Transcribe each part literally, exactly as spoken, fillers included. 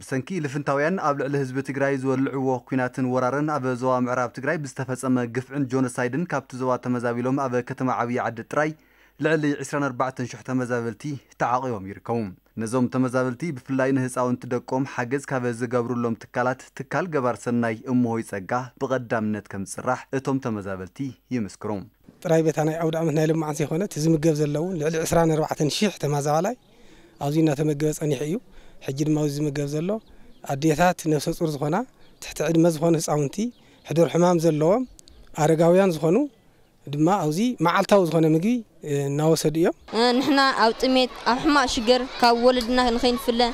بسنكي لفنتاويان قبل على حزب تجراي زولعو كيناتن ورارن اب زوا معراب تجراي بستفصم غفعن جونسايدن كابت زوا تمزابيلهم اب كتم عبي عد تراي لعلي عشرين أربعة شح تمزابلتي تعاقيهم يركوم نظام تمزابلتي بفلاي نهصاون تدقوم حجز كاب زغبرلهم تكالات تكال غبار سناي اموي صغا بقدامنت كم صراح اتم تمزابلتي يمسكروم تراي بيتاناي عود امنا لم عن سي هونت زمغب زلون لعلي عشرين أربعة شح تمزابلاي عاوزين تمغب صنيح يو حجر ماوز مجازلو أديثات نفس الصور زخنا تحت عد مزخون سعونتي حضور حمام زلوم أرجعويان زخنو دم أوزي مع التوز زخنا مجي ناوسدية نحنا أوتميت أحمق شجر كولدنا نخين فلا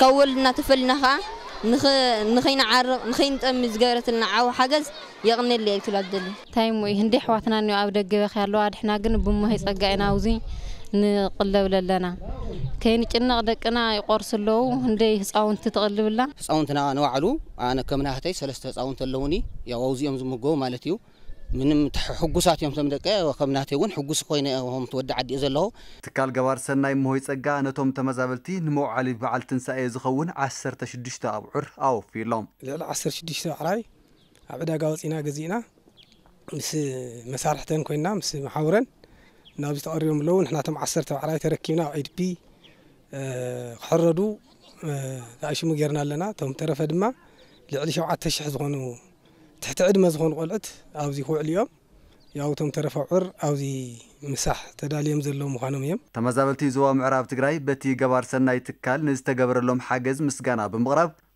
كولدنا تفلنا خا نخ نخين عر نخين تأمل زجارة النعاو حجز يغني اللي يقتل الدليل تايم ويهندي حواتنا إنه أبدك بخير لو عاد إحنا جنب مهيس أجعنا أوزي نقلوا لنا كاين كنا دقنا يقرسلو هندي حصاون تتقلبلا حصاونتنا نوعلو انا كمناحتي ثلاثه حصاون تلوني يا واوزيهم زمغو مالتيو من حغوسات يوم تمدقه وكمناحتي ون حغوس كوينه هم تودع عدي زلهو تكال غبار سناي موي صغا نتوم تمزابلتي نموعلي بعل تنساي زخون عشرة شدشت ابعر او في لوم لعل عشرة شدشت عراي عبدا غاوصينا غزينا مس مسارحتن كوينا مس محاورن نابس تقريهم لو نحنا تم عشرة عراي تركينا اي بي حردو عايشين مجرنا لنا تم ترف دما لعلي شو عاد تشح زغنو تحت عدم زغن قلت عاوزي هو اليوم ياو تم ترف عر عاوزي مساح تدال يوم زلهم مخانم يوم تمزابلتي زوا معراب تقراي بتي جبار سناي تكال نستجبر لهم حاجز مسجنا بمغرب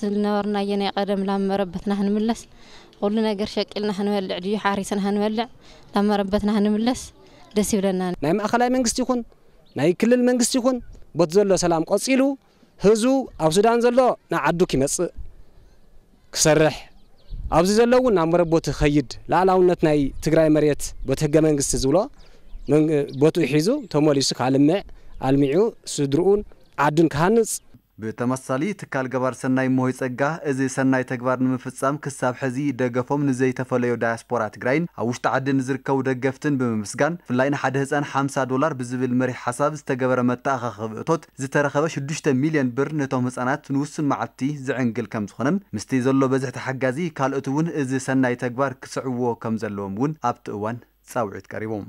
تلنورنا ينا قدم لما ربتنا هنملس قلنا غير شكلنا هنولع دي حارسنا هنولع لما ربتنا هنملس دس يبلنا ناي ماخلاي منغست يكون ناي كلل منغست يكون بوت زلو سلام قصيلو هزو اب سودان زلو نا عدو كيمص كسرح ابزي زلو نا مربوت خيد لالاونت ناي تግራይ مريت بوت هغ منغست زولو من بوتو يحيزو تموليس كالمع علميو سدرون عدن كانص بتمثالي تكال غبار سناي موي صغا ازي سناي تكبار نمفصام كساب حزي دغفوم نزي تفليو دايسبورا تجراين اوشت عدن زركو دغفتن بممسغان فلاين حد هزان خمسة دولار بزبل مري حساب استغبر متاخ خبطوت زترخبه ستة مليون بر نتو مصانات نوسن معتي زعنجل كم زخنن مستي زلو بزح تحغازي كالوتون ازي سناي تكبار كسعوو كم زلوم ون ابت وان صاوعت كريموم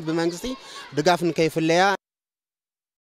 بمنغستي دغافن كيف ليا